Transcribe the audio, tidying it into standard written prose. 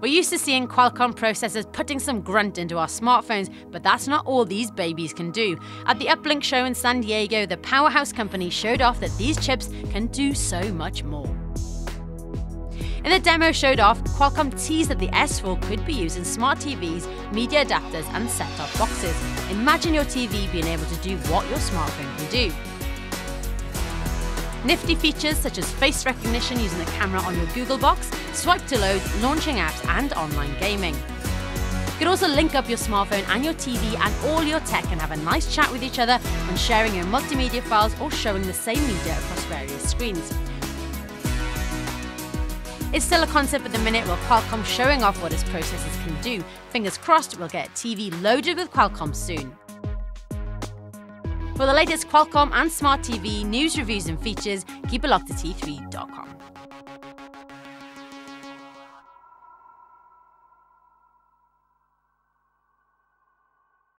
We're used to seeing Qualcomm processors putting some grunt into our smartphones, but that's not all these babies can do. At the Uplink show in San Diego, the powerhouse company showed off that these chips can do so much more. In the demo showed off, Qualcomm teased that the S4 could be used in smart TVs, media adapters and set-top boxes. Imagine your TV being able to do what your smartphone can do. Nifty features such as face recognition using the camera on your Google Box, swipe to load, launching apps and online gaming. You can also link up your smartphone and your TV and all your tech and have a nice chat with each other on sharing your multimedia files or showing the same media across various screens. It's still a concept at the minute while Qualcomm showing off what its processors can do. Fingers crossed we'll get a TV loaded with Qualcomm soon. For the latest Qualcomm and smart TV news, reviews and features, keep a lock to T3.com.